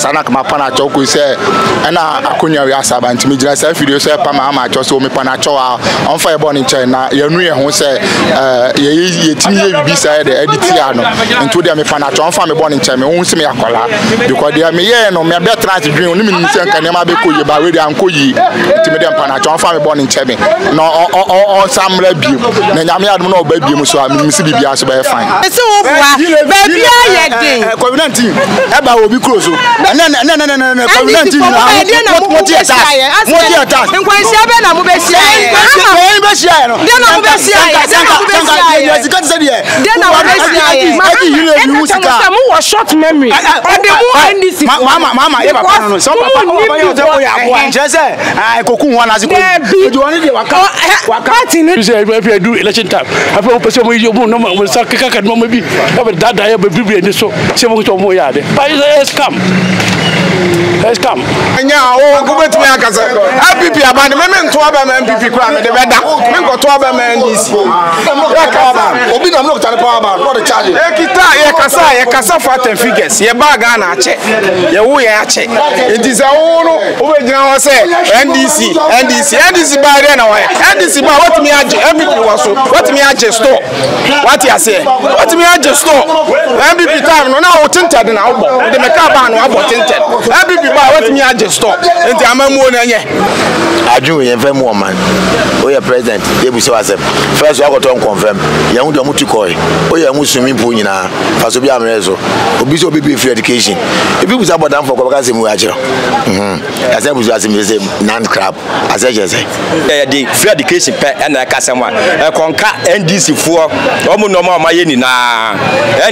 sana kama pana choku ise ena akunya we asaba ntimi jira se video se pa ma ma cho se o me pana cho a on fa e bo ni che na yanu ye ho se ye timi ye bibi sai de edit ya no nto de me pana cho on fa me bo ni che me hu se me akola because de me ye no me be trans dwin oni me nse kan e ma be ko ye ba we de anko yi timi de pana cho on fa me bo ni che me no o samra bi na nyame adum na o ba bi mu so a me se bibi aso ba e fine se wo bua baby ayedin COVID-19 e ba obi close o no COVID-19 what you attack na mo be share no na be share na short memory NDC mama no so I kokun one as go do election time Let's come. MPP abandon. Même toi MPP quoi, mais même quand toi NDC. Obi na mlo the charge. Ye kasa fact and figures. Ye ba Ghana ache. Ye wo ye ache. It is NDC ba re na wo. NDC ba what me aje? MPP was so. What me aje store? What you say? What me aje store? MPP time no na o tinted na wo. The make ban no abo tinted. MPP what me aje store? Nti amamuo na nye. Aju ye fem wo man. O ye president. They be so accept. First we go to confirm. Ye hu do mu tikoi. O ye mu swimming pool nyina. Faso bi amrezo. Obi so obi free education. If you support am for ko ka se mu ajiro. As e buzu asim say nan crab. As e jese. The free education pe na ka se mu a. E konka NDC fuo. O mu no ma ma ye ni na.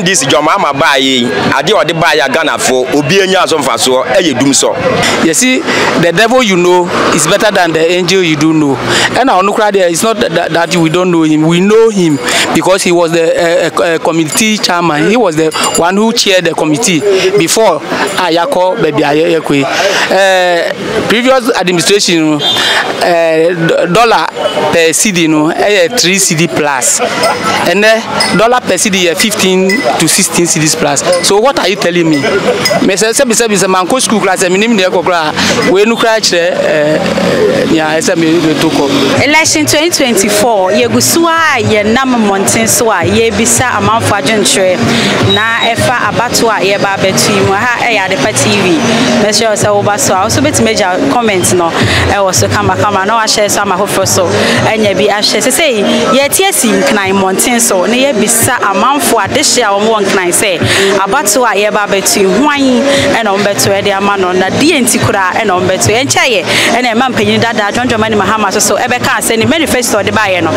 NDC joma ama ba ye. Ade o de ba ya Ghana fuo. Obi enya aso mfaso e ye dum so. You see, the devil you know is better than the angel you do know. And our Nukra there, it's not that we don't know him. We know him because he was the committee chairman. He was the one who chaired the committee before Ayako Baby Ayekwe. Previous administration, dollar per CD, you know, 3 CD plus. And dollar per CD, 15 to 16 CDs plus. So what are you telling me? Election 2024, Yegusua, Ye Nam Montinsua, Ye Bisa Amount Fajentre, Na Efa Abatua, Ye Babetu, Adepa TV. Monsieur Saobaso, I also bet major comments. No, I was to come, no, I share some of her so, and ye be ashes. Say, yet, yes, in Knine Montinso, near Bisa Amount for this year, one can I say, Abatua, Ye Babetu, wine, and on better their man on that DNT Kura and on better and Chaye and a man penny that John Dramani Mahama so ever can send a manifesto the Bayano.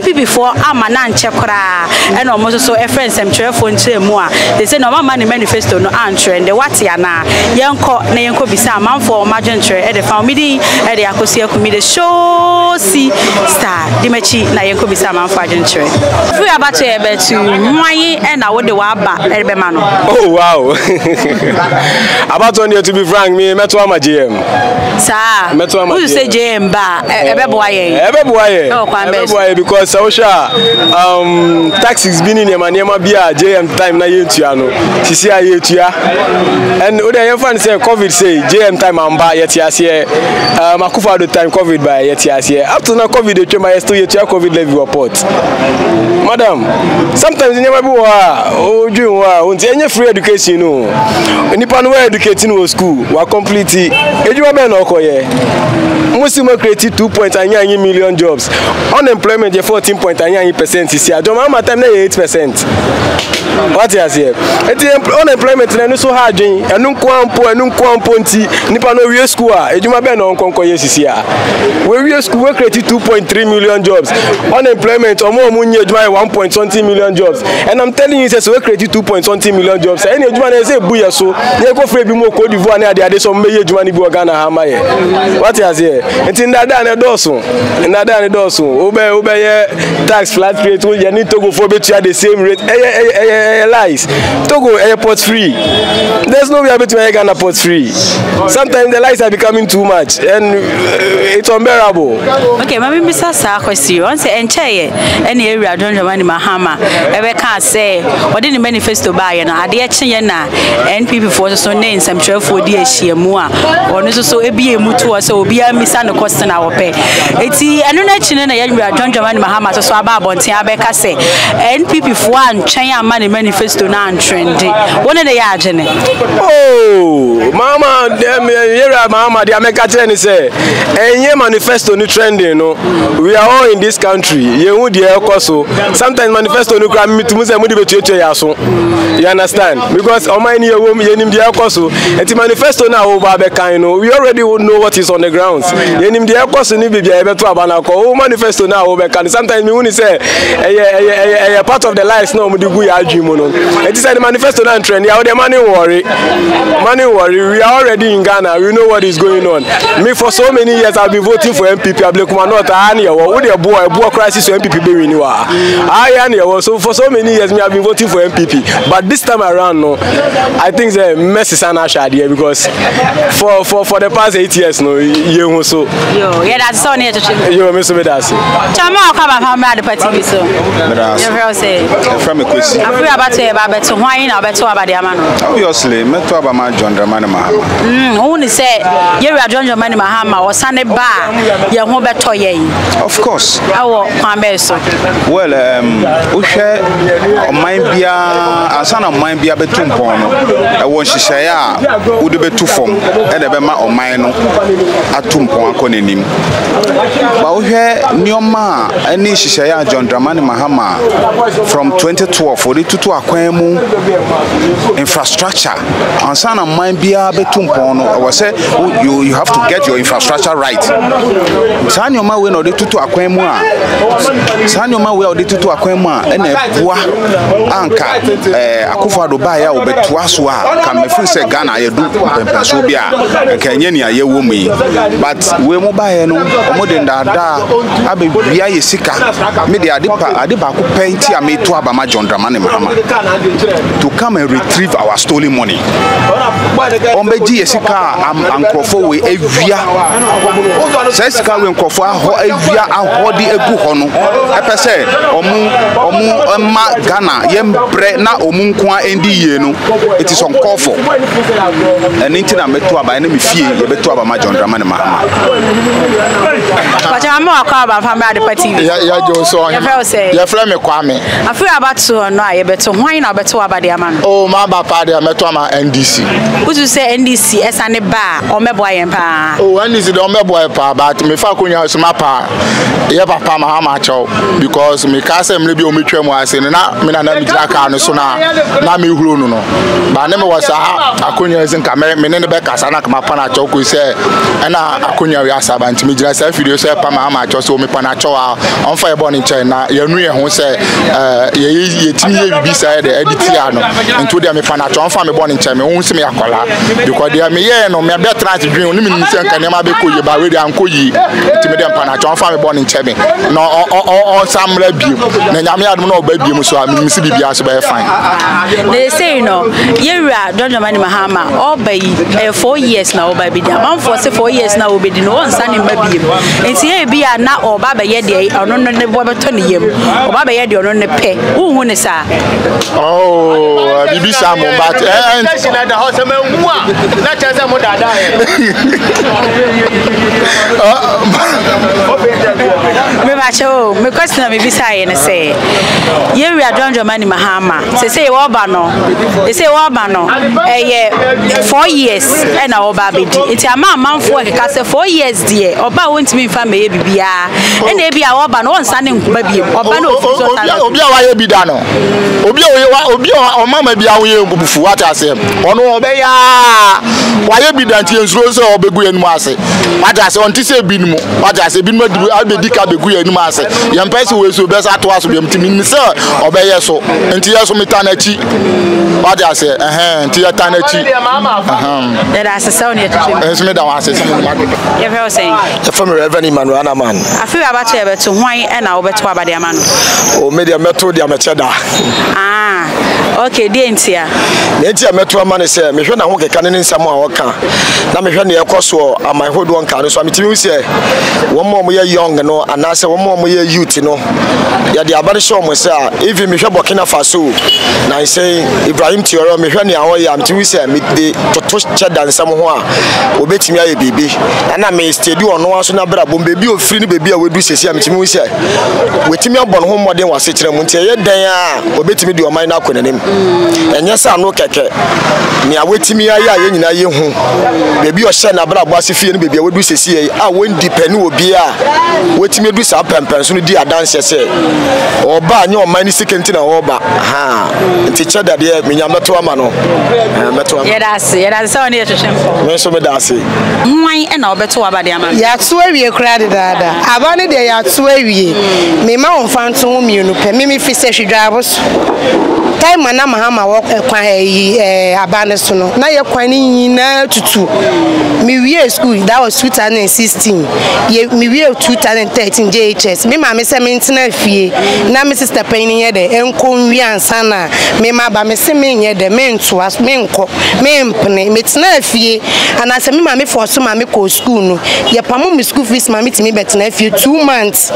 MPP for Amanan Chakra and almost so a friend and telephone to more. They say no money manifesto no answer and the Watiana young court name could be some man for Majentre at the family at the Akosia Committee Show C Star Dimachi Nayanko be some man for Jentre. If we are about to able to Mwaye and I would the Waba at Bemano. Oh wow. About on you to be frank, me Metuama GM. Sir, Metuama. Who say GM ba? Ebeboye. No, Ebeboye because Sausha taxes been in your man bia JM time na yetuano. Tisia yetua. And Oda your friend say COVID say JM time amba yetiasie. Makufa the time COVID by yetiasie. After now COVID the chema yetu yetua COVID level report. Madam, sometimes you never be oh you are free education no. Nipa no educating was school. Wa complete Juma Bebra no koye. Musimo create 2.9 million jobs. Unemployment is 14.9% is here. Joma ma time na 8%. What is here? Unemployment na no so hard dwen. Enu kwampo nti nipa no wie school a Juma Bebra no konkoye sisi a. We wie school we create 2.3 million jobs. Unemployment omo nye Juma 1.20 million jobs. And I'm telling you say we create 2.20 million jobs. Any Juma na say buya so. Dey go free bi mo ko divo na ade so meye Juma ni bi what is here? It's in that and a dozen. In that and a dozen. Obey tax flat rate. You need to go for at the same rate. Lies. Togo airport free. There's no way between Ghana port free. Sometimes the lies are becoming too much and it's unbearable. Okay, my mimi sasa kwesi once enchaye ene ewura John Dramani Mahama ebe ka say odi ni manifesto baaye na ade echiye na NPP for so ne nsɛmtwerɛ for di ehyiamu a ɔno so ebie mutu ase obi a misa no question a wɔpɛ eti ɛno na echi ne na ewura John Dramani Mahama so aba abɔnten abeka say NPP for antwɛn ama ne manifesto na antrende wona ne ya agene oh mama dem ewura Mahama de ameka tire ni say enye manifesto ni trending no we are all in this country yehu de ekoso sometimes manifesto no kra mitum say mu de betuetu ya so you understand because oman ni yewu mi yenim de ekoso enti manifesto na wo ba be kan no we already know what is on the grounds yenim de ekoso ni bibia e beto abana ko wo manifesto na wo be kan sometimes mi hu ni say eh part of the lives no mu de gu ya dwim no enti say the manifesto na trend ya wo de money worry we are already in Ghana we know what is going on me for so many years I've been voting for MPP Ablekuma not any wo de boy crisis so MPP be win wa I so for so many years me I've been voting for MPP but this time around no I think the mess is an ashadi because for the past 8 years no you so yo yeah that's so near to yo me so me that's chama ka ba fama the party so you say from a question afi abato ba beto hwan na beto abade ama no obviously meto aba ma John Dramani Mahama who ni say you are John Dramani Mahama or sane ba ye ho beto ye of course awo kwameso well asana mind bia beto mpon no e won hihye ya ude beto form e de be ma oman no atom pon akonenim ba ohwe nioma ani hihye ya John Dramani Mahama from 2012 for the tutu akwan mu infrastructure asana mind bia beto mpon no we say you have to get your infrastructure right sanioma we no de tutu akwan mu a sanioma we o de tutu akwan mu a na bua anka akufado ba ya obetua so a ka mefu se Ghana ye du pempeso bia enkenye ni aye wo mu but we mu ba ye no omode ndada abebia ye sika me de adepa ko penti ameto aba ma John Dramani Mahama to come and retrieve our stolen money ombeji ye sika ankrofo we evia se sika we ankrofo aho evia aho de egu ho no epese omu ma Ghana yembre na omunkwa endi ye no it is uncalled for and anything ameto aba na me fie ye beto aba ma John Dramani Mahama pacha mo akwa aba fam Adepa TV ya jo so ya fla me kwa me afi aba to no aye beto hwan na beto aba de ama no oh ma aba pa de ameto ama NDC would you say NDC esa ne ba o mebo aye pa oh NDC do mebo aye pa but me fa konya so ma pa ye papa Mahama cho because me ka se mle bi o metwa mu ase na me na na midaka no so na me huru no ba na me wasa akonya ese nka me ne be kasa na kama pa na cho ko se na akonya wi asa ba ntimi gira se video se pa Mahama cho so me pa na cho a on fa e bo ni che na ye nu ye ho se ye timi ye bi sai de editi ano nto de me pa na cho on fa me bo ni che me hu se me akola because de me ye no me be trans dwin oni me ni se nka ne ma be ko ye ba we de anko yi timi de pa na cho on fa me bo ni che me no o samra bi na nyame adum na oba bi mu so amim si bibia so be fine they say no yewura John Dramani Mahama oba yi 4 years na oba bi da man for say 4 years na oba di no onsa ne ba bi enti e bi ya na oba be ye de ono no ne bo beto ne yem oba be ye de ono ne pe hu ne sa oh bibi sa mo but and the house am hu a na chance mo dada me ba cho me question me bi sa ye ne say yewura John Dramani Mahama say oba no they say oba no eh 4 years e na oba be di enti amanfo e ka say 4 years die oba won timi fa me ye bibia e na e bia oba no onsa ne nkuba bi oba no ofiso obi a wa ye bi da no obi o mama bia wo ye nkubufu what asem ono obe ya wa ye bi da nti ensuro so obegu ye nmu ase what ase onti se bi nmu what ase bi nmu abedi ka begu ye nmu ase ye mpese we so be sa to aso bi mtimi ni se obe ye so nti ye so mita na chi what ase nti ye ta na chi that ase so ne chi ensuro me da wa ase se me ma ye fe o sen the family reverend Emmanuel Anaman afi abato ye beto hwan e na wo beto abade ama no o media meto dia mecheda ah Okay, the entire. The entire metro man is here. Me show na who can in Samoa Oka. Na me show na ekoso amai hodo onka. So amiti we say one more we young no and I say one more we youth no. Ya the abari show we say even me show Burkina Faso. Na I say Ibrahim Tiaro me show na hoya amiti we say me the totocha dance am ho a obetimi aye bibi. Na me steady on no so na bra bombe bi ofri ni bibi a we do sesi amiti we say wetimi abon ho modern wasetre mu ntia ye dan a obetimi di oman na konanim. And yes, I know Keke. Near waiting me, I ain't a young baby or send a brab was if you baby would do say, I won't depend who be a waiting me do some pampers who dear dance, say, or by your money second in a oba. Aha, and teacher that year, me, I'm not to a man. Yeah, that's it. That's all near to him. Miss Obedassi. Mine and Albert to Abadiama. You are swear we are crowded. I wanted they are swear we. Me, my own fans, whom you know, Mimi Fisher drivers. Time when I'm Abanasono. Now you're quaning to 2 year school that was 2016. Me wear 2013 JHS. Me mammy sent me fee. Now my sister Penny the Encomian Sana. Me maba me semenya the men to us menko mempne metnefie and I said me mammy for some mammy co school. Your pammy school fees mammy to me bet nephew 2 months. 2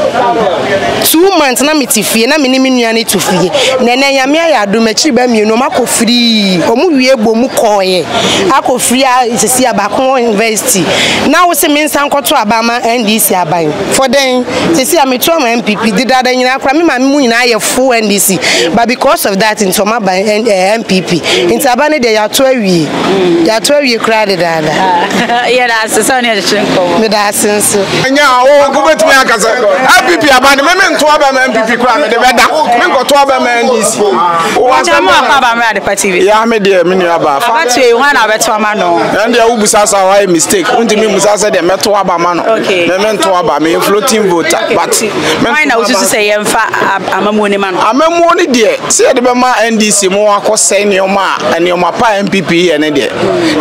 months na mitifie na minimum to fee. Nene yamia do me chiba me no mako free omu wie bo mu koye akofree sisi abakon university na wo se min san koto abama NDC aban for den sisi ameto ma MPP didada nyina kra me ma mu nyina ye full NDC but because of that into ma by MPP into abane de ya to awie kra didada yeah that's so near the chinko me that sense anya wo go betu ya kasa MPP abane me nto abama MPP kra me de beda me koto abama NDC yeah, me dear, me about and mistake. The floating voter, but I was just saying, I'm a money man. I'm a money dear. Say the Bama NDC more cost saying your ma and your mapa MPP and dear.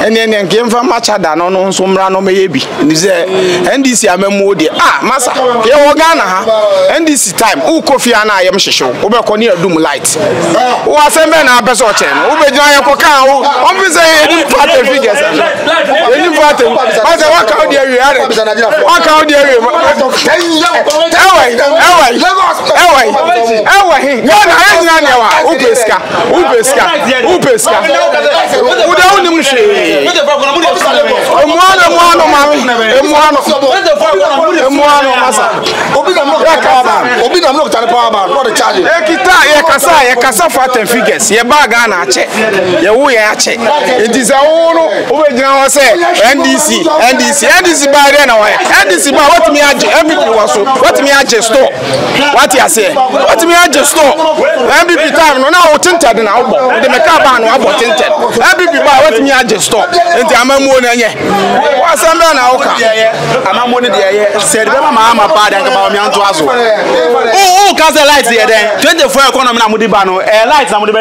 And then came from much than on some rano maybe. NDC, I'm a moody. Ah, Massa, you're Ghana. NDC time. Who coffee and I am sure. Oberconia doom light. Who are sending our person? Who be doing cocaine? Who be saying any party figures? Any party? But the one county area, one county area. Away. Yana. Upeska. Who don't know much? Emwano masa. Obi na mlo kutani power bank. What the charge? Ekasa fat and figures. Ye baga na ache. Ye wo ye ache. It is a wono. Obe jina wa say NDC ba re na wa. NDC ba what me aje everything was so. What me aje store. What you say? What me aje store. MPP time no na o tinted na obo. The meka ba na obo tinted. MPP ba what me aje store. Nti amamu na nye. Wa samba na oka. Amamu ni de ye. Said be mama ama pa dan ka ba o mi anto aso. O cancel lights here then. 24 economy na mudi ba no. Lights na mudi be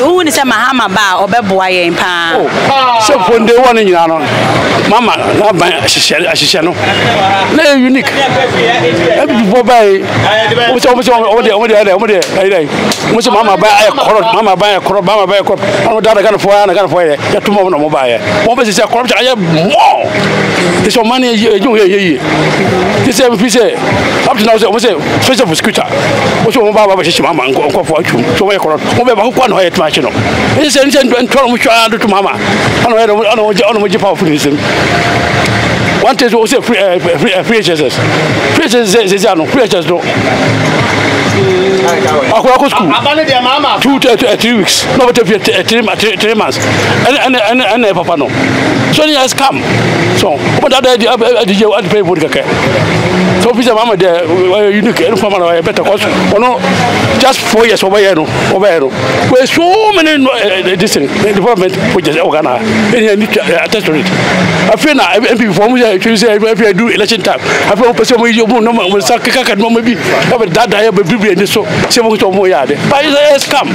Who is a Mahama bar or Beboy and Pa? So, when they want in Yano, Mama, Ashishano, very unique. One test was free HSS. Free HSS, no. school. 2 to 3 weeks. No, 3 months. And Papa no. So he has come. So but that the pay for the care. So please, Mama, you need to inform us better because we know just 4 years over here. We have so many development which is Ghana. We need to attend to it. I feel now MPP form if you do election time, I feel person we no we start kaka no maybe. That I have a baby and so. C'est bon que tu as moyen. Par exemple, un scam.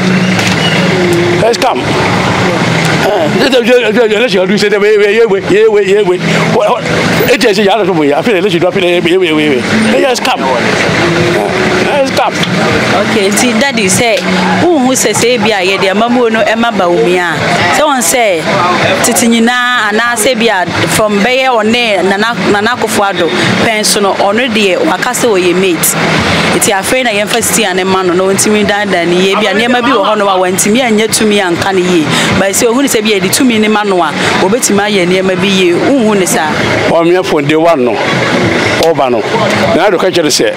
Okay, see, Daddy say, who says, Abia, dear Mamma, no Emma Baumia. Someone say, Titinina, and I say, from Bayer or near Nanako Fado, Pension or no dear, or Castle ye mates. It's your friend, I am first and a man, no intimidant, and ye be a name of you, Honor, went to me and yet to me and can ye. But so who is a the 2 minute manua, or Betima, and ye may be you, who is that? Or me for the one, no, or Bano. Now the catcher say.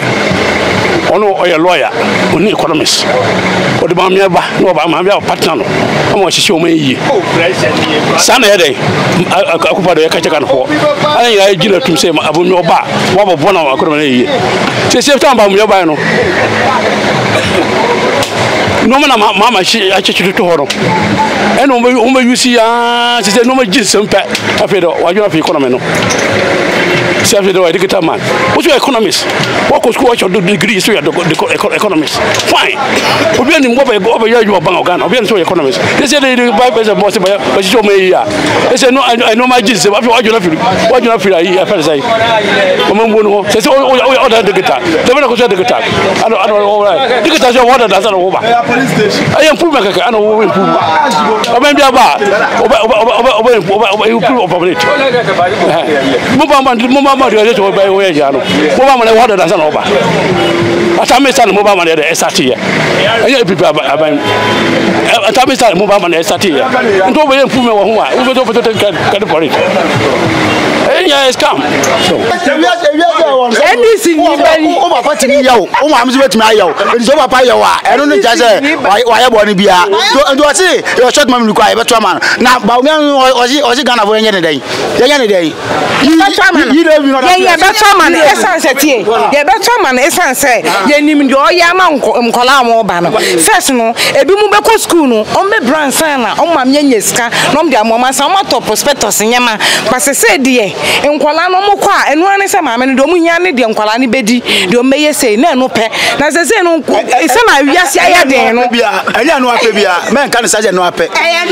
On est un lawyer, on est économiste. On est un patron. On est un pays. Ça n'est pas un peu de cacacan. On est un peu de cacacan. On est un peu no mana mama shi a cikin tohoro en o me yusi ya se no me jinsen pa afedo wajura fi economy no se afedo wa dikita man which economist what could school your degree so you are economist fine obi en mo ba go ba ya you ban organ obi en so economist they say the bible is boss but show me here they say no I know my jinsen afedo wajura fi ayi afedo sai o mo wonu ho se o da dikita they be ko so dikita ano all right dikita so what that no ba I am proving that I know what we prove. I may be a bar. I why I want to be a see your short man require better man. Now, was he gonna go any day? They no be a, aya no ape be a. Men can say no ape. I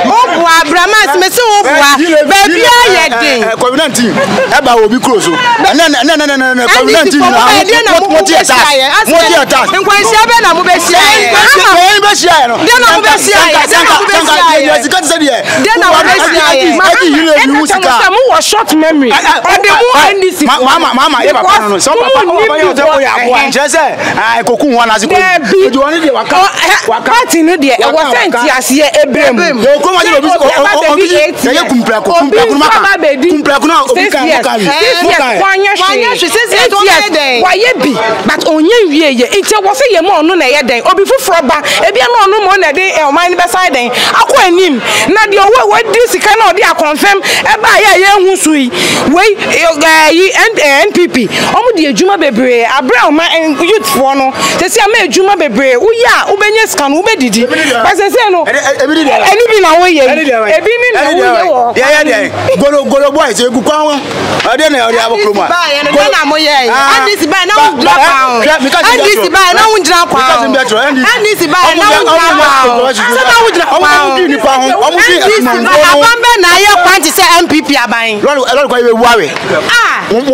Oboa Bramas me se oboa baby ayedin covenant team eba obi close o na covenant team na mo ti attack nkwansia be na mo be sia no na mo be sia you got said here na mo be sia you musika mo was short memory NDC mama e papa no so papa o te o ya boa je say ai kokun ho na se ko ju oni de waka party no de e wo senti ase ebrem NPP. Omo de Juma Bebra, Abraham youth for no. They say I Juma Bebra. Uya, ubenye scan, ubedidi. But they say no. Because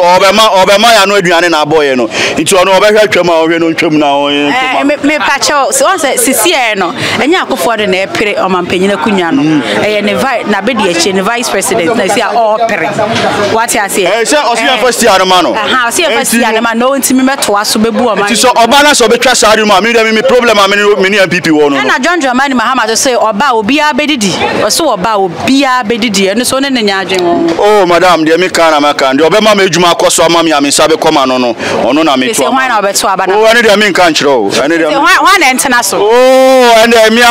Obama ya no aduane na boy no nti ono obehwa twam a no twam na on me pacho so once sisi e no enya akofo de na epere omampanyina kunya no e ne na be de eche ne vice president na say all pere what you say e say osia first year no man no aha osia first year no man no nti me meto aso bebu o man nti so oba na so betwa sari no me de me problem am me MPP wo no na John Dramani Mahama to say oba obi a bedidi so oba obi a bedidi e no so ne nya adwen oh madam de me kana maka de obema me juma koso amami ami sabe koma no no ono na me to o ani de me kan chiro ani de why na entena so oh and mi ho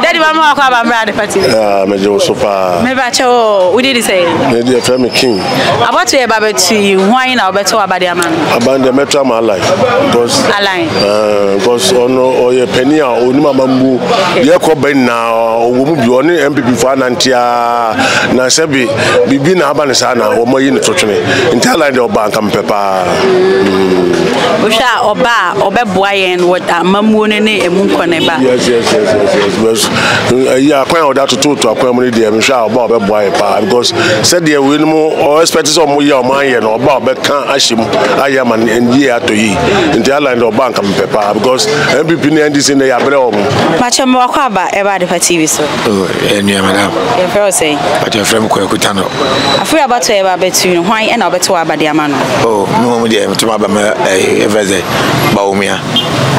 daddy mama akwa ba mra de party ah me jo super me ba cho we did say me dey fam king about to e ba beti why na obeto abade amano abande metra my life because align because ono oye penia oni mama mbu ye ko ben na owo mu bi oni MPP fa nantia na sebi bibi na aba sana omoyi ni totwene ntala de oba nka mpepa osha oba obeboa yen wota mamuo ne ne emu nkone ba yes ya kwen oda tutu akwen mu ne de em sha oba obeboa e pa because said there we no expect so mo ya o man ye no oba obekan ahim ayama ndiye atoyi ntala de oba nka mpepa because MPP ne NDC ne ya bere o macho mo akwa ba e ba Adepa TV so oh enu madam e fero say but your friend ko ekutano afia about to eba betun hwan e na obeto abade amano oh no mo dey to aba me everyday ba o mia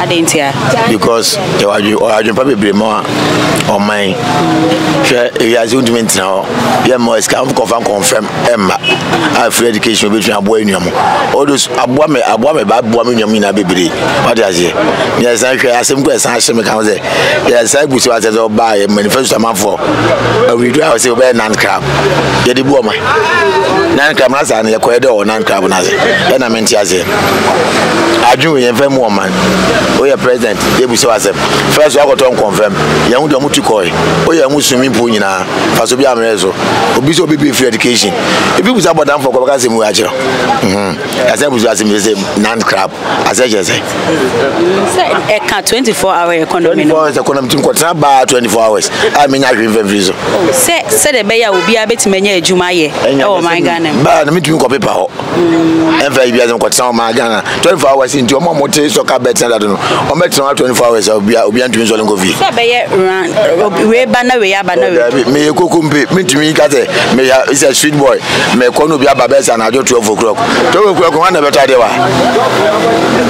adentia because you are probably be more on my you are doing it now you more confirm emma I free education between abo enuam all those abo me ba abo me nyam na bebere what does it yes I say asem go san asem kan say yes I go say as a buy manifesto man for we do I say we nan crab you dey bo nan crab na san yakoy de o nan crab na say e na menti ase aju we fem o man o your president dey be so asem first we go to confirm you do mu tikoy o your mu sumi po nyina faso bi amrezo obi so be free education if you support am for kwaka say mu ajiro as I was say nan crab as I just say e can 24 hour economy no is economy tin ko traba 24 hours I mean I give reason say the be ya obi abetimenya ejuma ye oh my Ghana ba na mitumi ko paper ho every year dem ko tsan my Ghana 24 hours into omo mote soccer bet na do no omo tsan 24 hours obi antumi so lengo vi say be ye we ba na we aba na we me kokombe mitumi ka say me is a street boy me ko no bi aba be say na do 12 o'clock 12 o'clock one better dey wa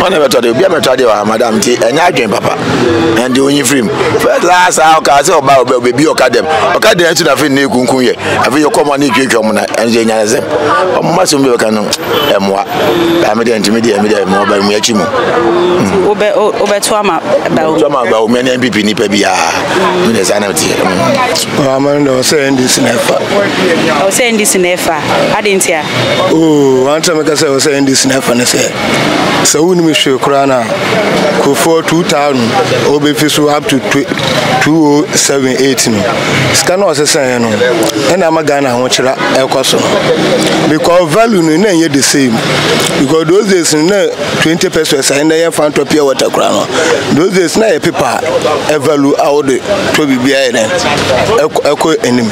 one better dey obi better dey wa madam ti enya adwen papa and the only film last hour ka say oba obi okadem nti na fe na ekunkun ye afi yo come na ekunkun na enje nya ze amma so mbe ka no emwa ba me de ntimi de mo ba mu achi mu obe to ama ba o me na MPP ni pa bia me na sana ti amanda o send this never hadn't ya oh anta me ka say o send this never na say so unu me hwe kura na ko for 2000 obe fi so up to 2078 no ska na o se san no e na ma Ghana ho kira ekoso because value no na e the same because those days na 20% say na e fan to pure water kura no those days na e paper e value out to be bia e eko enim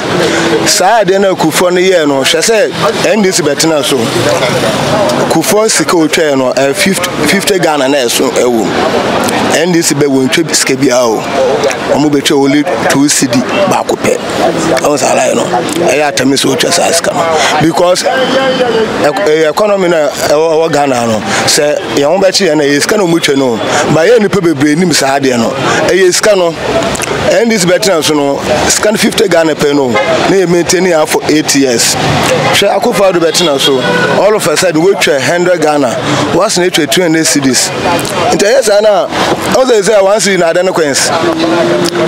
say dey na kufo no ye no hwe say NDC betena so kufo sika o twa no 50 Ghana na so ewo NDC be won twa sika bia o omo betwa only 2 cedi ba ko pe on salary no e atami so twa say sika because economy na o Ghana no say ye won be che na e sika no mutwe no ba ye ni pe bebre nim sa de no e ye sika no And these veterans, you know, scan 50 Ghana penal, they maintain it for 8 years. I could follow the veterans, so all of us had to work 100 Ghana, was in 200 cities. And yes, I know, others are once in Adenoquence.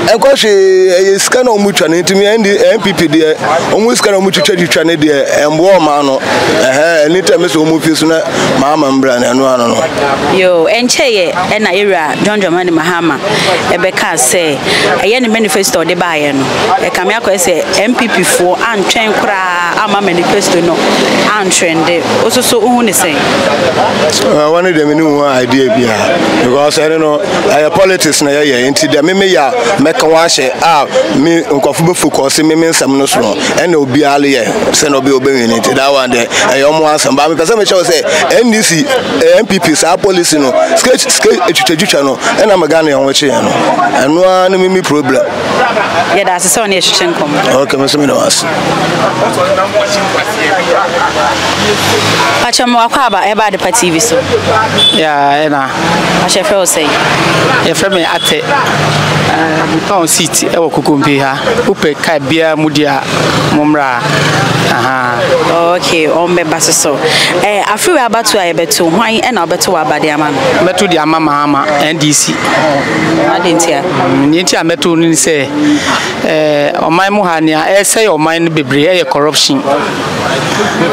And because she is kind of much an intimate MPP there, almost kind of much church there, and war man, and little Miss Omufius, Mamma and Bran, and one. Yo, and Che, and Ira, John Dramani Mahama, Ebeka say, I am a manifesto de Bayan. A Kamiako say MPP4 and train cra, I'm a manifesto no, and train also so only say. I wanted them new idea because I don't know. I politics na yeah, into the Mimea, Mekawashi, ah, me uncomfortable for causing me means some no strong, and no be ali, send or be obeying it. That one day, I almost some Bammy Casamish say NDC, MPPs are policy no, sketch channel, and I'm a Ghanaian watching, and one me problem. Yeah, that's a son, yes, okay, Mr. Minos. Pachamwakaba, about the party, so yeah, and I shall say, a family at the town seat, Okokumbiha, Upe, Kabia, Mudia, Mumra. Okay, on me basso. I feel about to I bet to wine and I bet to Abadiaman. Met to the Amama, NDC. I didn't hear. I met to say, on my Mohania, essay or mine Bibri, corruption.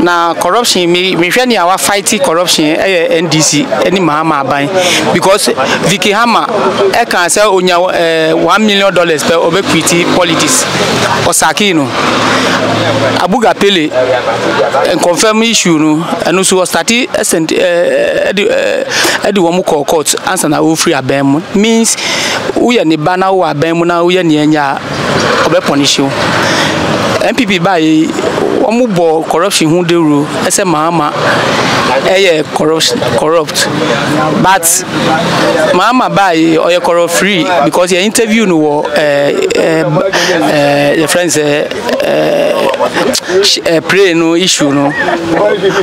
Now, corruption, me, any our fighting corruption, NDC, any Mahama by because Vicky Hammer, I can sell on your $1 million per obesity politics or Sakino. Abuga Pele and confirm issue, and also study and Edward Court answer now free abem means we are the banner or abemuna, we are near punish you. MPP by Omubo corruption who do as a Mahama corrupt, but Mahama buy or a corrupt free because your interview no your friends pray no issue no.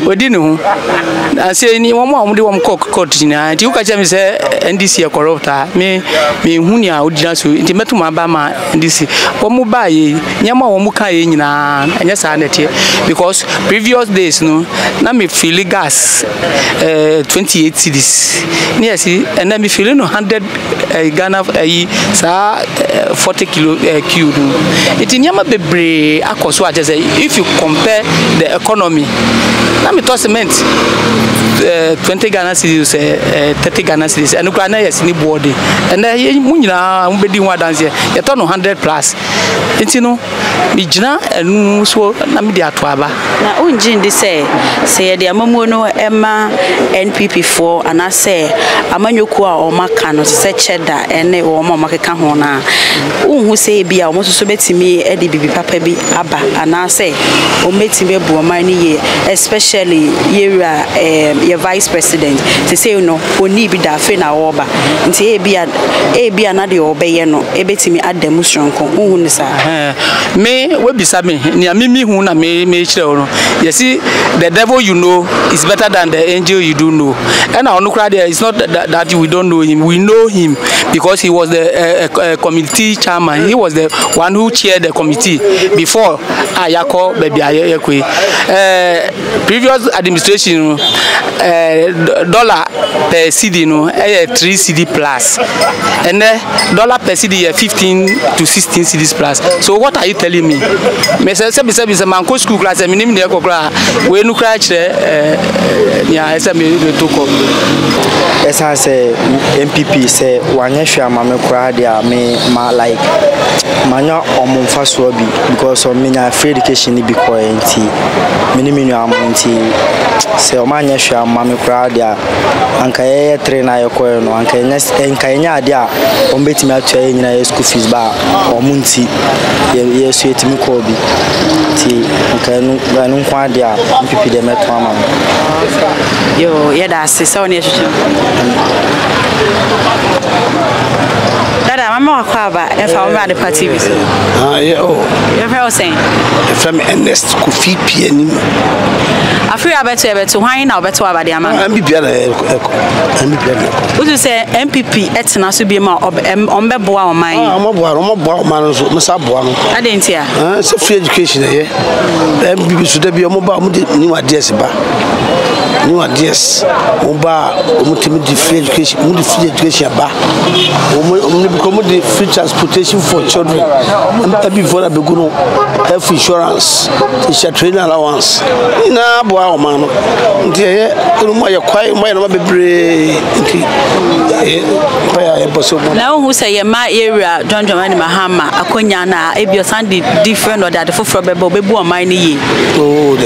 We didn't. I say ni one more one court in a you catch me say NDC a corrupta me hunia audience intimate to my bama NDC. Omu buy Yama Omuka in and yes I net. Because previous days, no, now me feeling gas 28 cities. Yes, and then me feeling 100 Ghana sa 40 kilo cube. It in Juma Bebra, akoswa just if you compare the economy, now me toss cement 20 Ghana cities, 30 Ghana cities, and Ghana yes ni body. And then here muna umbedi wa dance here. You turn 100+. It you know, me jina and so. Namibia Twaba. Now, Unjin, they say, the Amamono, Emma, NPP4, and I say, Amanukua or Macan, or such cheddar, and they were Macahona. Who say, be almost so bet me, Eddie Bibi Papa be Abba, and I say, O met me, Buamani, especially your vice president, to say, no, who need be that Fena Oba, and say, be at Abia Nadi or Bayano, a bet me at the Musronco, Unsa. May we be submit near Mimi. You see, the devil you know is better than the angel you do know. And our Nukradia is not that we don't know him. We know him because he was the committee chairman. He was the one who chaired the committee before Ayako Baby Ayekwe. Previous administration, dollar per CD, you know, 3 CD plus. And dollar per CD, 15 to 16 CDs plus. So what are you telling me? Is a manco school class, and name the Cocra. When you crash, yeah, I said, as I say, MPP say, one Yashua Mamacra, they are my like Mana or Monfas will be because of me. I free education be quality. Minimum, I'm anti. Say, man Yashua Mamacra, they are Ankaya train. I acquire no Ankayanas and Kayana, they are on betting my train in a school fees bar or Munti. Yes, you to me, Kobe. Yo, yeah, that's it. So, I'm more clever if I'm about the party. Ah, yeah, oh, you're saying from Ernest Kofi Pianino. free transportation for children, health insurance, teacher training allowance. Ina boa man. Now who say my area, John Dramani Mahama, Akonyana, Ebiosan different or that the food from Mine. Oh,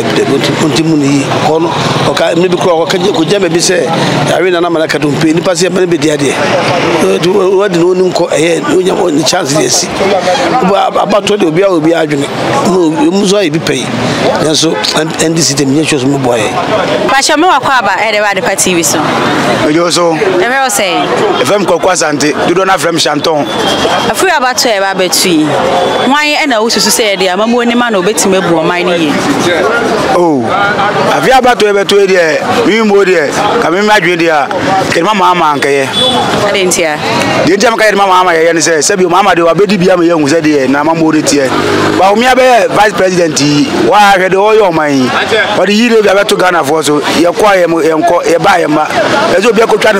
Vice President, Waheed Oyomai, but the year we to Ghana for so you acquire a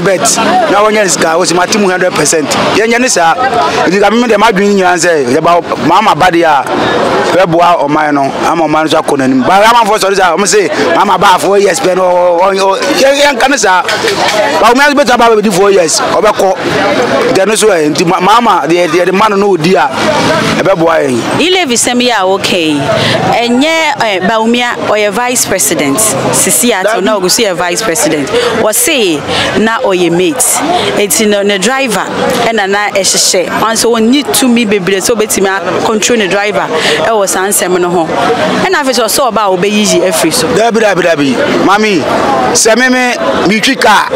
bet. Now, when was my 200%. Yanisa, about Mama Badia, Reboa or Mino, I'm a manager Conan. But I'm for Mama Ba 4 years, but young Canasa, but we better about 4 years. Obako, the Mama, the man no dear, a okay. And yeah, Baumia or a vice president, Cecilia, no, go see a vice president, or say, now or your mates, it's in a driver, and a share. And so, need to me be so betting control the driver, I was answering home. And I was also about obey easy every so. Mammy, Sammy, Michika,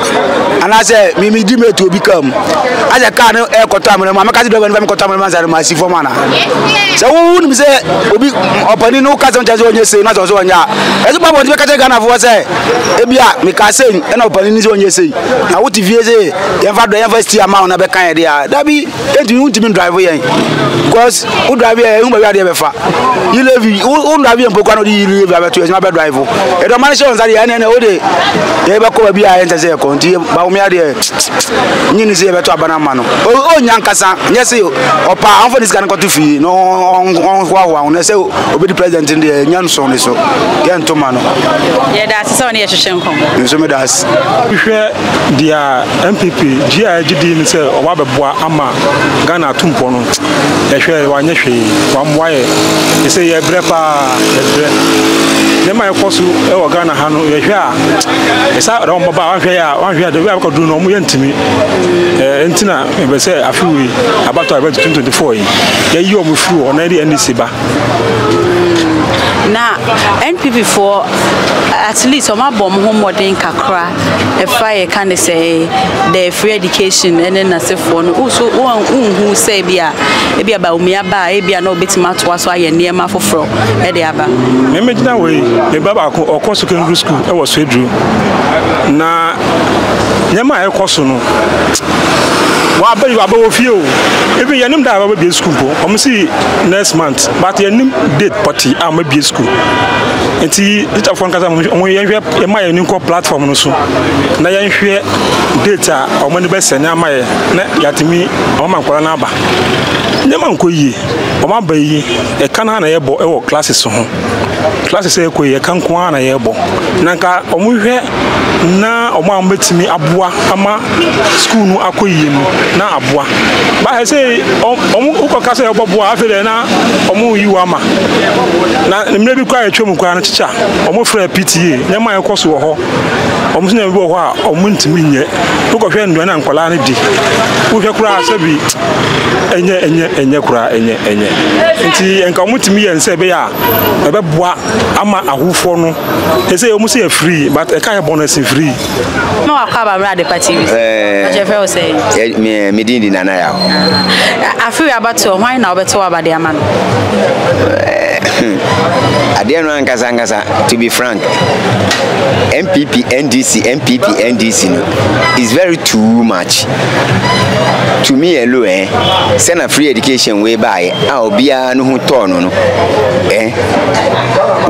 and I said, Mimi Dime to become as a canoe air contaminant, my cousin, contaminants are my Sifomana. So, who would say? Obi opani no ka san jazo onye se na so nya ezo babo ndi ka tega na fo se ebia me ka se e na opani ni se onye se na wo tv se ye fa do university amount na be kan e dia da bi enti hu ntimi drive yen because wo drive e hu ba wi ade be fa you leave wo drive yen pokwa no di leave abeto e ma be drive e do man se on sari ene na wo de ye be ko bi a ente se e ko ndi ba wo mi ade nyi ni se e be to abana ma no o nya nkasa nye se opa anfo dis kan ko to fi no on wa on say obi the president in the nyanson so get to man yeah that is on your session come so me that hwe dia MPP GIGD ni say o wa beboa ama Ghana tumpo no e hwe wa nya hwe wa mwaye e say e brepa e bre dem ay kosu e wa Ghana ha no e hwe a e say ron baba wa hwe a de we am ko do no mu yentimi e ntina e be say afiwi abato abato 2024 ye yi o mu fu o na di NDC ba na NPP for at least on my bomb homework in Kakra, a fire can say the free education and then as a phone. Also, one who say, be about me, be no bit much was why you're near my for fro. Ediaba, maybe that way, the Babaco or Costa Secondary School, I was with you. Now, Yama Cosono. Wa ba ba wo fio e bi yanim da ba bi school ko o msi next month but yanim date party am bi school enti data fon kasa mo yanhwe e ma yanim ko platform no so na yanhwe data o mo ne be sene amaye na yatimi o ma nkwara na aba ne ma nkoyi o ma ba yi e kan na ye bo e wo classes ho classes e ko ye kan ko na ye bo na nka o mo hwe na o ma mbetimi aboa ama school no akoyi no na aboa ba he say o ko kasa oboboa afele na omo yiwa ma na mle bi kwa atwem kwa na chicha omo fra PTA na ma ekoso wo ho omo se na bi wo ho a omo ntimi nye ko ko hwe ndo na nkola na di wo hwe kura asa bi enye kura enye nti enka omo ntimi ye nse be ya ebeboa ama ahufo no he say omo se free but e kan bonus free no akaba mra de party je fe o say Medini Nanaya. I feel about to wine now, but so about the man. I didn't want to be frank. MPP, NDC no, is very too much. To me alone, send a free education way by I'll be a no turn on.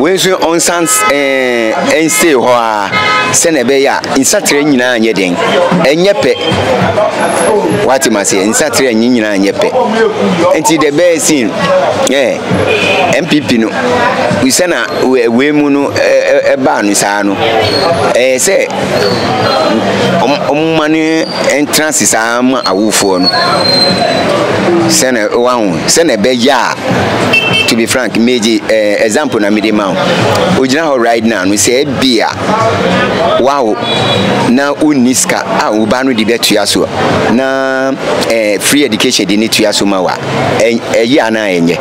When you on sans and stay send a bear in Saturday and Yedding and Yepe. What you must say in Saturday and Yepe until the bear scene. Yeah, MPP no, we send a women a ban is Ano. Say, money entrance is a woof. Send a bear to be frank, maybe example na midi mao. Ujina right now we say beer. Wow, now uniska ubanu di betu yasu. Na free education di netu yasu mawa. Yeah na enye.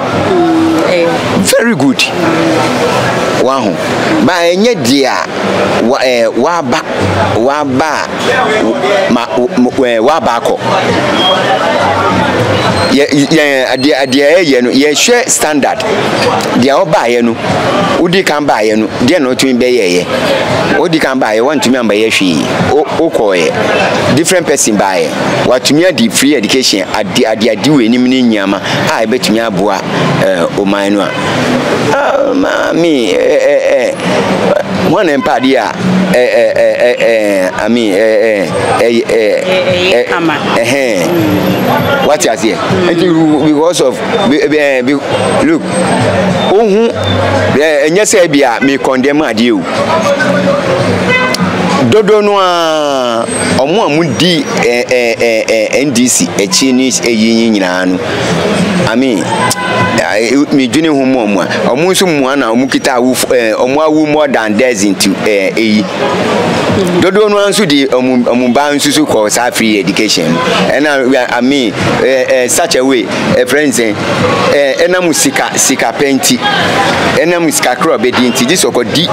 Very good. Wow, ba enye dia wabako. Yeah, share standard. They are buy no. Udi can buy no. They are not to buy ye. Udi can buy one to me and buy ye she. Okoye. Different person buy. What to me the free education at the do any nyama. I bet me abua omainwa. Me one empadia. I mean what you say? Because of look, yes, Bia may condemn you. Dodonoa or more mundi NDC, a Chinese, a yin. I mean, me junior homo, or Musumwana, or Mukita, or more than dares into a. Don't want to the Mumbai Susu course free education, and I mean, such a way, a friend saying, and I'm Sika Penti, and I'm Sika Crab, and this or D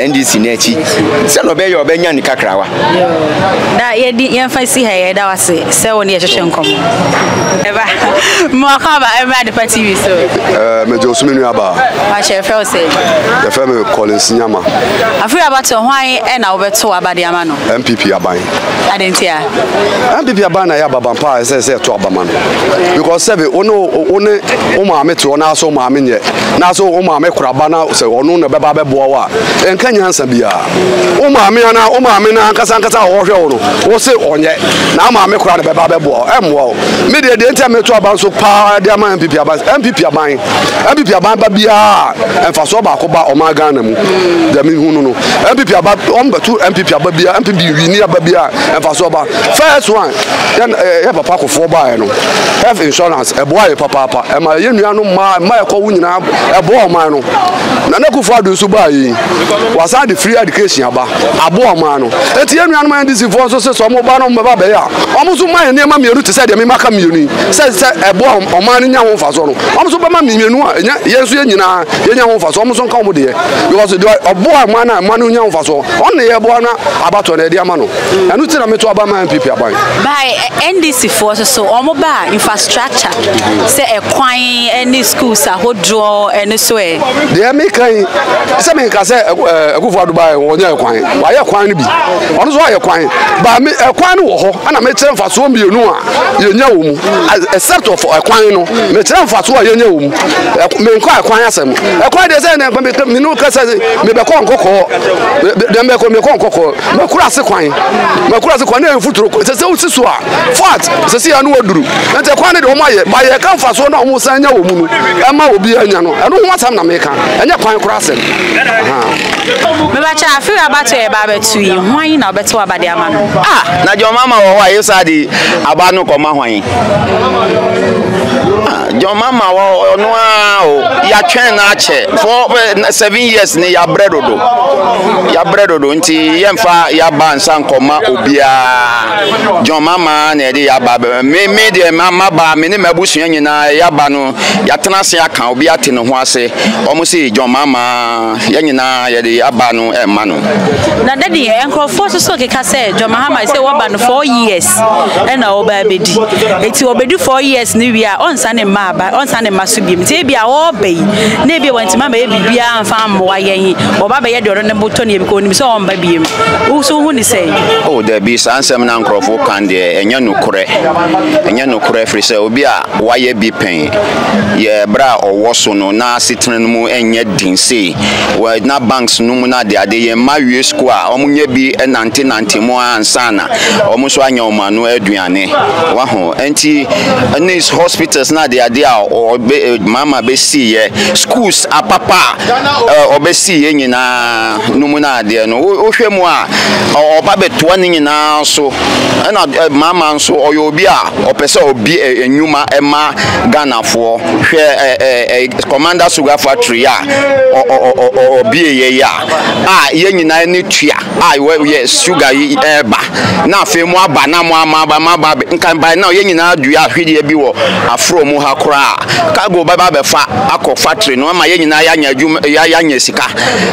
and this in Nechi. Son of Bayo Benyan Kakrawa. That ye did emphasis here, that was it. So on the Egyptian come. Mohaba, I'm at the party, so Medosuminaba. I shall fail say the family calling Sinyama. I feel about why. And I'll bet so about the Amano. MPP are buying. I didn't hear. MPP are buying a Yababampa, says to Abaman. Because seven, only Oma to Naso Mamine, Naso Oma Mekrabana, so on the Baba Boa, and Kenyan Sabia. Oma Miana, Oma Mina, Casancata, or say on yet. Now Mamekra Baba Boa, and wow. Media didn't tell me to about so power, dear man, MPP are buying. MPP are buying Babia, and Fasoba Coba or Maganam, the Minuno. MPP are buying. Two MPP, MPP, we near Babia and Fasoba. First one, then a pack of 4 by health insurance, a boy, papa, and my Yano, my co-winner, a boy, mano. Nanako Fadu Subai was at the free education about a boy, mano. And the young man is involved, so some of Baron Babaya. Almost my name, my root said, the Mimaka Muni says a bomb or man in your own Fasono. Almost by my million, yes, Yenina, Yenna Faso, almost on comedy. Because a boy, man, and Manu Faso. On the Abuana about an idea manu, and you tell me to Abama and people by NDC forces so on mobile infrastructure, say a coin any schools are hot draw and this way. They are making some go Dubai or their coin. Why a coin be? On the way a coin, but a coin and I made them for some you know, a set of a coin, made them for two you know, may quite a coin design and no cases may become cocoa. Me konko me kura se kwan e futuro se se usiso a fort se se anu oduru nte kwan de o ma ye ba ye kan fa so na o mu san nya wo mu e ma obi anya no eno ho asam na me kan enya kwan kura se me ba cha afi aba to e ba betu yi hwan na obeto aba de ama no ah na John Mama wo wa yesu ade aba no ko ma hwan John Mama wo no a o ya twen na che for 7 years ni ya bredodo nti yemfa ya ba nsankoma obia John Mama na edi ya ba me de mama ba me ne mabusua nyina ya ba no ya tenase aka obia te ne ho ase omo se John Mama ya nyina ya de ya ba no e ma no na dadi enkrofo so ke ka se John Mahama se wo ba no 4 years e na oba bedi enti obedi 4 years ni wi a onsa ne ma baba on sane masubi mti bia wo be na bia wantima ma bibia anfa mwa yen obaba ye doro ne boto ne biko ni so on ba biem wo so hu ni sei oh there be sansem na nkrofo kan de enya nokure firi se obi a waye bi pen ye bra owo so no na sitren mu enye din sei wa na banks no mu na de ade ye ma wie square omunye bi enante nante mo ansana omunso anya omanu aduane wa ho enti these hospitals na they are there or mama be see schools a papa obesi ye nyina no mu na de no ohwe mu a oba betoa nyina so na mama nso oyobi a opese obi enyuma ema Ghana for commander sugar factory ya obi ye ya ah ye nyina ne tua ah we sugar eba na afemu aba na mo ama ba nkan by now ye nyina dua hwede bi wo afro mu ha kra kago baba be fa akọ factory no ma ye nyina ya nyadwum ya nyesika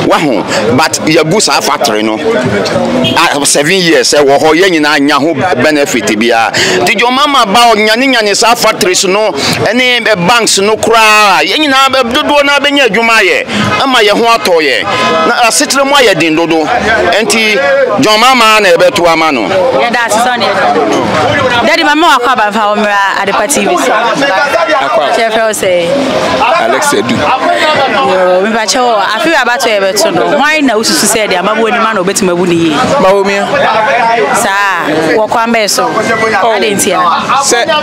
waho but ye busa factory no 7 years e wo ho ye nyina nya ho benefit bia did your mama ba nyane sa factories no any banks no kra ye nyina be dodo na be nyadwuma ye ama ye ho atọ ye na asitre mu aye din dodo enti John mama na ebe to ama no ye da son ye daddy mama wa kwa ba fa Adepa TV. Alex Edu. We ba chewo afi ba to e beto no. Why na ususu say dey amabu ni ma na obetima bu ni ye. Ba wo mi. Sa wo kwan be so. Adentia. Say da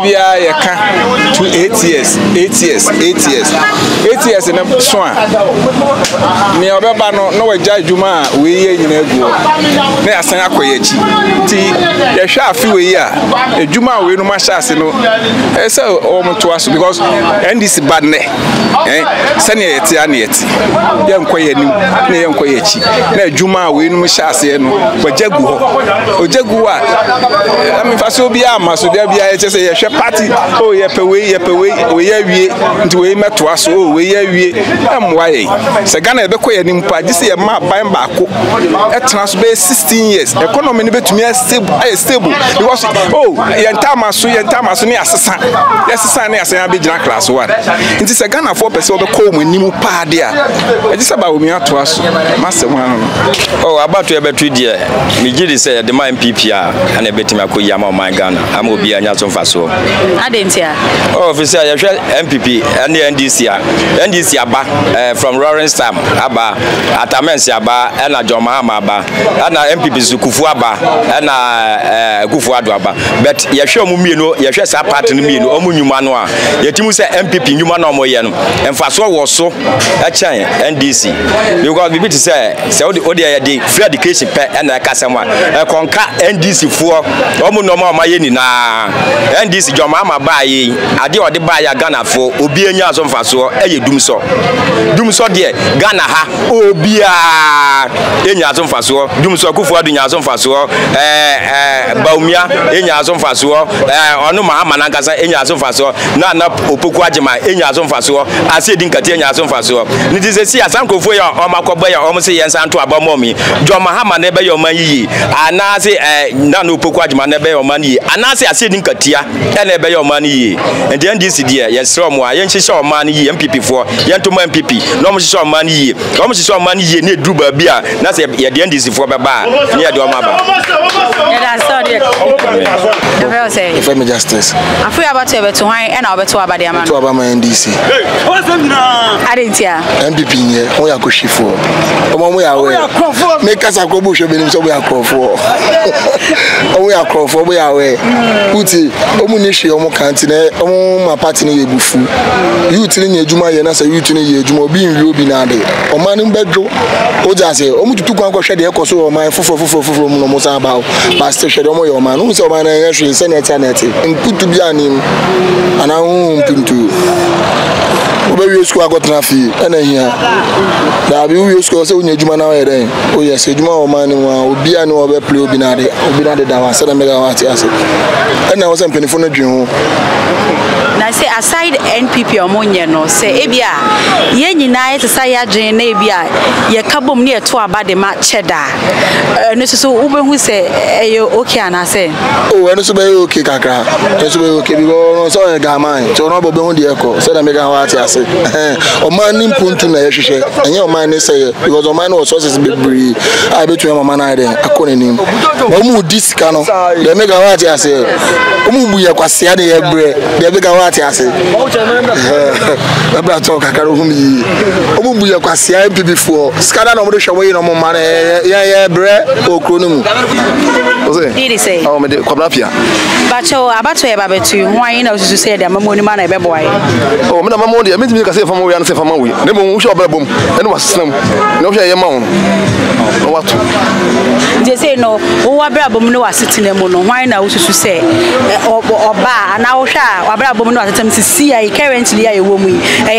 bia ye ka to 8 years. 8 years na so a. Me obeba no we ja juma we ye nyina eguo. Na asan akoye chi. Ti ye hwa afi we ye a ejuma we no ma no, I say to us because NDC bad ne. Eh, send yeti and yeti. Yankoye new, Yankoyechi. Now Juma win Mushasi, but Jagu or Jagua. I mean, Fasobia must be a chess party. Oh, yep away, we to aim at us. Oh, we am why. Sagana Bekoya Nimpa, this year map by Mbako at transbase 16 years. Economy to me is stable because oh, Yantama so Tamasuni assassin. Yes, Sunday as I be class 1. It is a Ghana 4% of the comb when you par dear. It is about me to us, Master One. Oh, about to a battery dear. Mijidi said the mind PPR and a betting my Kuyama, my Ghana. I will be a Yason Faso. I didn't hear. Oh, officer, MPP and the NDC. NDC Abba from Lawrence Tam, Abba, Atamensi Abba, and a John Mahama Abba, and a MPP Zukufu Abba, and a Kufu Abba. But Yasho Mumino. You share a part in me, Omunumanoa. You say MPP, Numano Moyano, and Faso was so a China, NDC. You got me to say, so the ODI, the free education and a Casama, a conca NDC for Omunoma Mayanina, NDC, your mama buy, I do the buy a Ghana for Obianas on Faso, and you Doomso, dear Ghana, Obia, in Yazon Faso, Doomso, Kufu, in Yazon Faso, Baumia, in Yazon Faso, no Mahama Nankasa in Yazon Faso, Nana Opokuajima in Yazon Faso, I said in Katia Yazon Faso. It is a sea as Uncle Foya or Macoboya almost say and Santo Abamomi, John Mahama Nebe your money, and I say Nano Pokuajima Nebe your money, and I say I said in Katia and Nebe your money. And then this year, yes, some more, and she saw money MP4, Yantoma MPP, no much saw money, no much saw money near Druba Bia, that's the NDC for Baba near Domaba. Justice. I'm free about to wine and I'll be to about the amount of my NDC. I didn't hear MPP. We are cushy for. We are away. Make us a cobush of him so we are called for. We are called for. We are away. Uti, Omunishi, Omo Cantina, Omo, my partner, Yebufu. You telling Yajuma, and I say, you telling Yajuma being Rubinade, Oman Bedro, Ojase, Omu to go shed the echoes of my for Mosaba, Master Shadomo, your man, who's over my nation, Senator. And put to be an him and I won't into you square got nothing. And I hear that you score so near Jumana. Oh, yes, Juma or Manuel would be an overplay of Binade or Binade Dawa, 7 megawatts. And I was a penny for the June. na say aside NPP omonye no say ebia ye nyina say adwen na ebia ye kabom ne eto abade ma cheda no so ubehu say e okay ana say o enu so be okay kakra so be okay bi go so e ga man so no bo be hu de eko say na me ga wa ti ase o man ni mpuntu na ye hwehwe enye o man ni say because o man no sources be bri I be to mama na dey akone nim o mu di sika no de me ga wa ti ase o mu bu ye kwase ade ye bre de be ga wa ti ase baba talk kakara hu mi o mu bu ye kwase a bibi fo sika na no de hwe we no mama na ye bre okro no mu did he say o me de kwabla pia bacho abato ye babetu hwan na osusu say de mama oni ma na e be boy o me na mama oni e me timi ka say famo we an say famo we na mo hwe obalabom ene wasesam na hwe ye ma won no wato je say no wo abalabom no wasetena mu no hwan na osusu say oba na wo hwa abalabom no wasetam sisi ya currently ya wo mu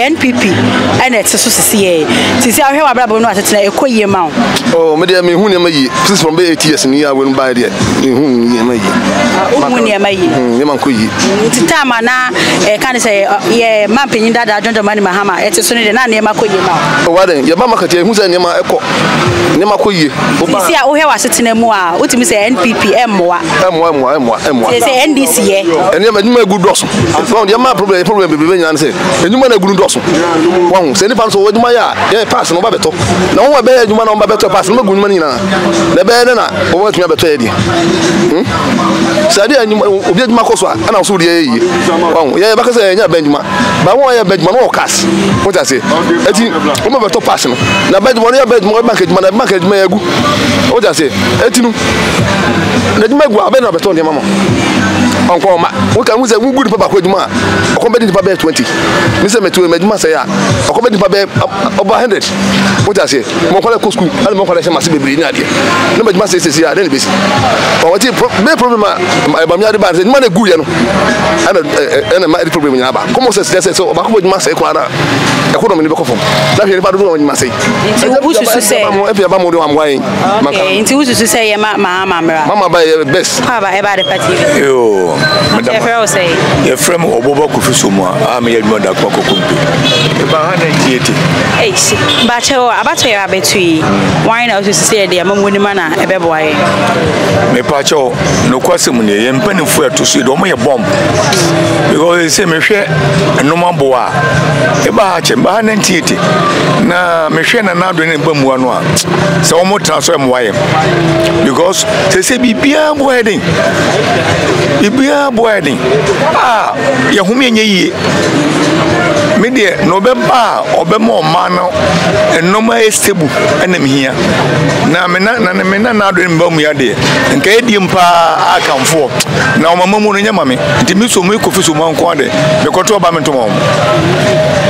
NPP ene teso sisi ye sisi ahwe abalabom no wasetena ekoyie ma o me de me hu ne ma yi since from 8 years ni ya we no buy there ni hu ni ma yi ni ma ko yi titama na e kan say ye ma pinyin dada John Dramani Mahama e teso ni de na ne ma ko yi ma o wa den ye ma makati hu say ne ma eko ne ma ko yi sisi ahwe wasetena mu a otimi say NPP emwa say NDC ye ene ma ni ma good doso found ye ma problem be be nyan say enu ma na good doso won say ni pan so waduma ya ye pass no ba beto na won be ya juma na won ba beto pass no gun ma ni na na be na won wa tuma beto ye di sadi enu obi juma ko so ana so di ye won ye ba ka say nya benjuma ba won ye benjuma no cast what I say eti won ma beto pass no na benjuma no ye benjuma na market ma ye gu what I say eti no na juma gu abe na beto ndi mama encore ma we can use a good papa kwaduma company papa 20 me say me to meduma say a company papa over 100 what I say mo kwala ko school and mo kwala say mase bebre ni ade na meduma say say ade na be si but what the problem ba me ade ba say ni ma na guye no and my problem nya ba come say say so ba ko meduma say kwa na e ko no me be ko fom na hwe ni ba do no meduma say inti usu say ya mama ba best baba e ba de party yo your friend Obobo Kufusuma, I made more than Coco Kumpi. About 180. Bacho, Abatea Betui, why not to say the among Winimana, a beboy? Me Pacho, no Quasimuni, and Pennyfuer to see Domi a bomb. Because they say Meshe and no Mamboa, a batch and 180. Now, Meshe and now doing Bumwana. So, almost transfer why? Because they say be a wedding. Ibia boarding ah ye humenye yie me de no be ba obemo ma no enoma estebu enem hia na me na do mba mu ya de nka edi mpa akamfo na o mama mu no nyama me ntimi so mu ikofi so mu anko de me koto ba me ntomo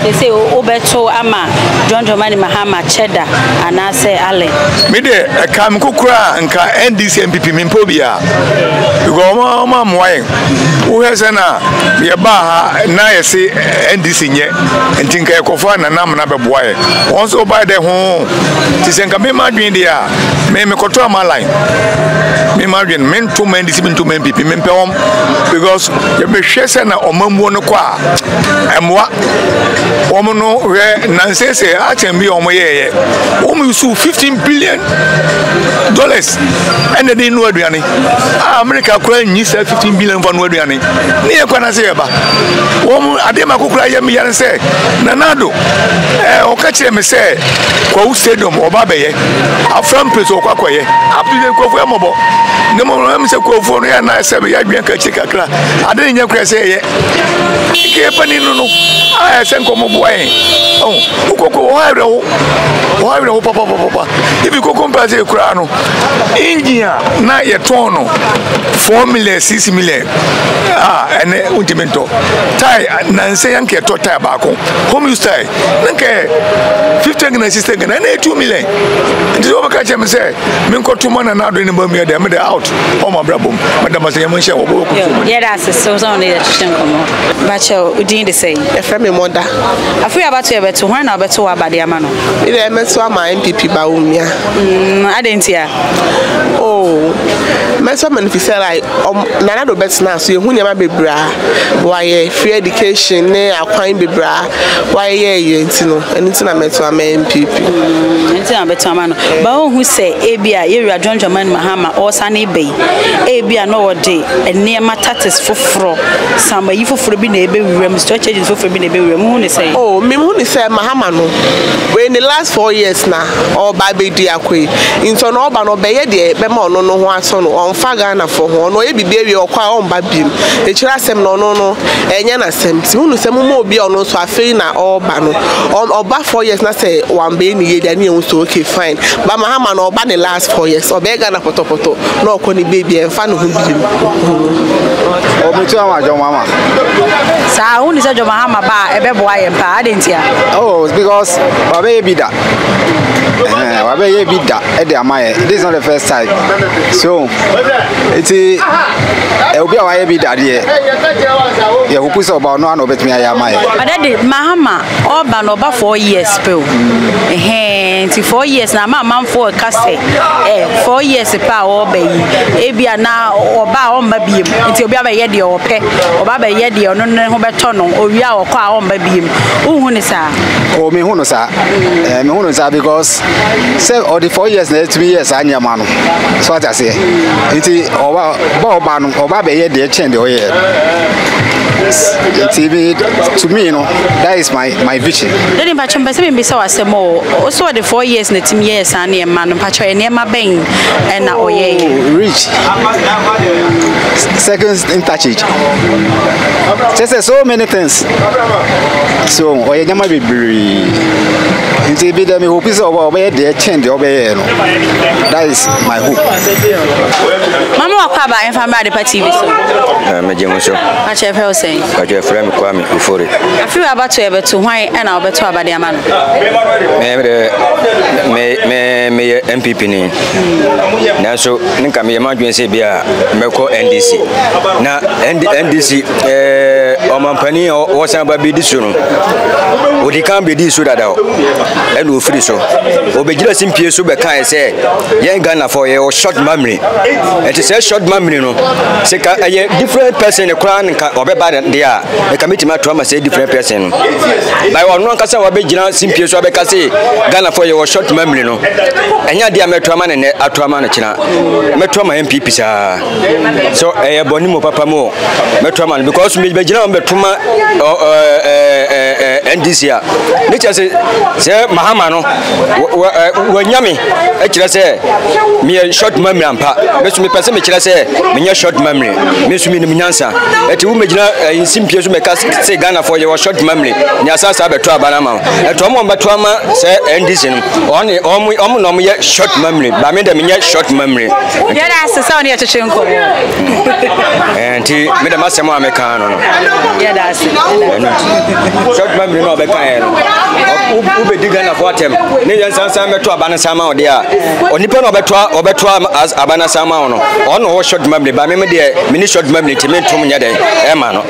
they say obeto ama John Dramani Mahama cheda ana say ale me de ka me kokura nka NDC MPP me pobia go ma moyen wo hese na ye ba ha na ye se NDC nye ntinka ye kofa na nam na beboa ye won so ba de ho ti se nka me ma dwin de a me koto am line me ma dwin me to me NDC me to me MPP me pewom because ye me hwese na omamuo no kwa emwa won no we na sese a chembi omo ye wo mu su $15 billion and they no aduane America kwa nyi se $15 billion for no aduane ni e kwa na se ba wo mu ade makokura ye me yare se nanado o ka kire me se kwa u stadium oba be ye afram place o kwa koye apile kwa fu emobo ne mo me se kwa fu no ya na se be ya dwen ka kire kakra ade nya kwa se ye ke pani no a se nko mo boye o kokoko o habre ho papa ibi kokompa se kura no india na ye tono 4 million 6 million ene untimento tai nanse yanke total ba ko home use tai nanke 15 na 16 na 2 million ndizo ba kache me say min ko tuma na na do ni ba mi da me da out o ma bra bom madam say mun she obo ko yeah that's so only that you come but you didn't say e fra me mother afi about you beto when na beto wa ba de ama no e me so ama MPP ba umia adentia oh mensa manifestation like nana do bet na so ye hu ne ma bebra why free education ne akwan bebra why ye ntino ntino na meto am MPP ntino beto am no ba wo hu say ebia ye wura John Dramani Mahama or sane be ebia no wode ene ma tatis foforo samba yi foforo bi na ebe wiram store changes foforo bi na ebe wiram hu ne say oh me hu ne say Mahama no we in the last 4 years na or ba be di akwe nso no ba no be ye de be ma ono no ho aso no on fa Ghana for ho no ye bibi we okwa on ba bim e chira sem no no no enya na sem ti hu ne sem mo obi ono so afi na oba no oba 4 years na say wan be ni ye da ni e so okay fine ba Mahama no oba the last 4 years oba Ghana potopoto no ko ni baby e fa no hu bim obutu ama John Mahama sa hu ni say John Mahama ba e be boa ye pa adentia oh because baby da this is not the first time. So, it's a will be a baby that yeah, who puts about no one over me. I am my Mahama or Banoba 4 years. Pill 4 years now. My mom for a castle 4 years a power baby. Abia now or bow on baby. It's your baby yedi or pet or baba yedi or no Hobert Tonon or ya or car on baby. Who is that? Oh, me who knows that because. Say all the 4 years, next 3 years, I am man. So what I say, it is over the change over to me, you know, that is my vision. Then in Pachum, Bessie, so I say more. Also, the 4 years, next years, I am man, Pacho, and Yama Bang, and Oye rich. Seconds in touch it. Just so many things. So, Oye Yama be it will be the hope is over where they change over here. That is my hope. Mama, Papa, and Family Adepa TV. I feel about to ever to why and I'll be to about their man. May MPP. Now, so Ninka may imagine Sabia, Melco NDC. Now, NDC, Omampany or somebody this room. Would it can't be this without and we free so. Obedient in Pierce Ubeka say, young Ghana for your short memory. It is a short memory, no. Say, a different person, a crown, or better they are. The committee might trauma say different person. By one Cassa Obedient in Pierce Ubeka say, Ghana for your short memory, no. And yet, dear Metroman and Atraman China, Metroma MPP, sir. So a bonimo papa more Metroman because we begin on Metroma and this year. Say Mahama no wanyame ekira say me short memory ampa me pese me kira say me short memory me so me nyansa eti wo megina simpie so me ka say Ghana for your short memory nyasa sa beto abana ma eto mo beto ama say NDC no on omo no me short memory ba me dem me short memory ya na se sa oni e cheche nko enti me dem asemo ameka no ya da se short memory no be kan ube digana for them ne yansan san meto abana sama ode a onipa no obetwa as abana sama ono ono ho short memory ba me de mini short memory ti me ntum nya de e ma no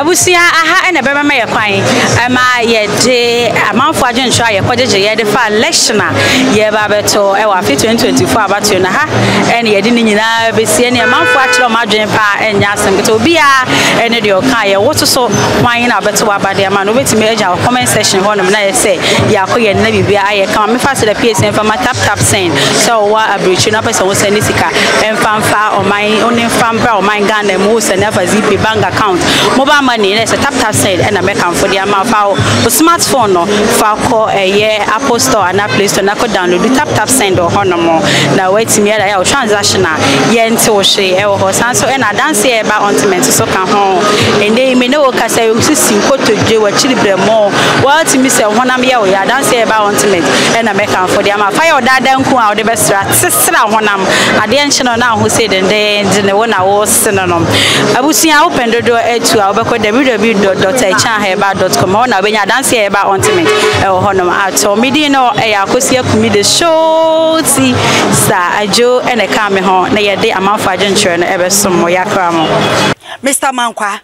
abusia aha ene bema me ye kwan ma ye de amanfo agencho aye kwojeje ye de fa lectioner ye ba beto e wa 2024 abatio na ha ene ye de ni nyina besie ne amanfo akiro ma dwen pa enya asem beto obi a ene de o kan ye woto so kwan na beto abade ma no betime eja comment section one of I say Yakoya Navy I come me fast the PSN from my tap send. So what a breach in a person was sending Sika and fanfare or my only fanfare or my gun and moves and never zip bank account. Mobile money is a tap send and American for the amount of smartphone or Falco a year Apple Store and a place to knock download the tap send or honor more. Now wait me at our transactional yen to she or so and I dance here about on to so can home and they may know because I will see what to do what children more. Well, to Mr. Honamia, we are dancing about ultimate and American for the Amafire or Dadanku, our best sister Honam, at the ancient now who said and then the one I was synonym. I will see I open the door to our www.echanheba.com on when you dance here about ultimate or Honam at all. Medino, Ayacosia, Kumida Show, see, Sir Joe and a Cameron, near the Amafajan children ever some Moyacramo. Mr. Mankwa.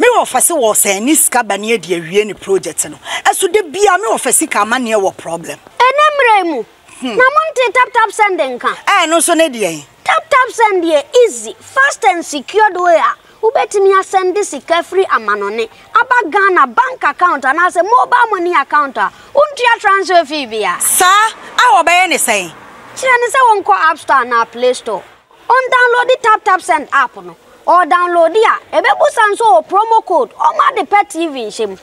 Me offer was a niska banier de Rieni project, and so the be a me offer sika mania problem. And I'm Remu. Namonte tap sending. Ah, no, so ne dear. Tap Tap Send ye easy, fast and secured way. Ubetimi send this carefree amanone. Aba Ghana bank account and as a mobile money account. Untia transfer fee via. Sir, I will buy anything. Chiranisa won't call App Store na Play Store. On download the Tap Tap Send app no. Or download ya ebebusanso promo code or ma the pet TV shim.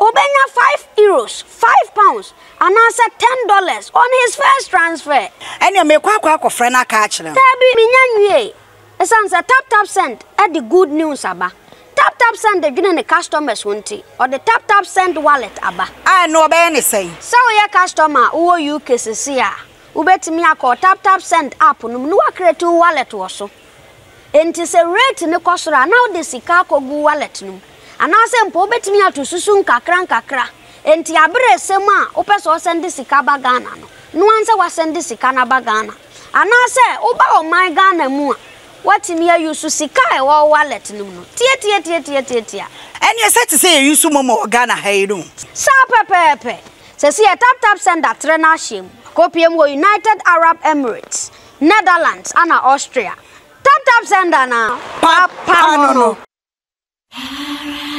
Obenya €5, £5, and answer $10 on his first transfer. And you make a friend a catch them. Tabi Minyan Tap Tap Send at the good news abba. Tap Tap Send the gin customers won't or the Tap Tap Send wallet abba. I know Benny say. So your customer who you kisses here. Ubet me a call Tap Tap Send up on Nuakretu wallet also. And tis a rate in the cosra now the Sikako go wallet num. And I say, Pobet me out to Susun Kakran Kakra, and Tiabre Sema, Opus or send this Sikaba Ghana. No answer was send this Sikanaba Ghana. And I say, Oba or my Ghana Mua. What in here you Susika or wallet Nuno? Tia. And you said to say you sumo Ghana Haydu. Sapa Pepe. Says here Tap Tap Send at Renashim, Copium were United Arab Emirates, Netherlands, and Austria. Tap Tap Send now. Papa no.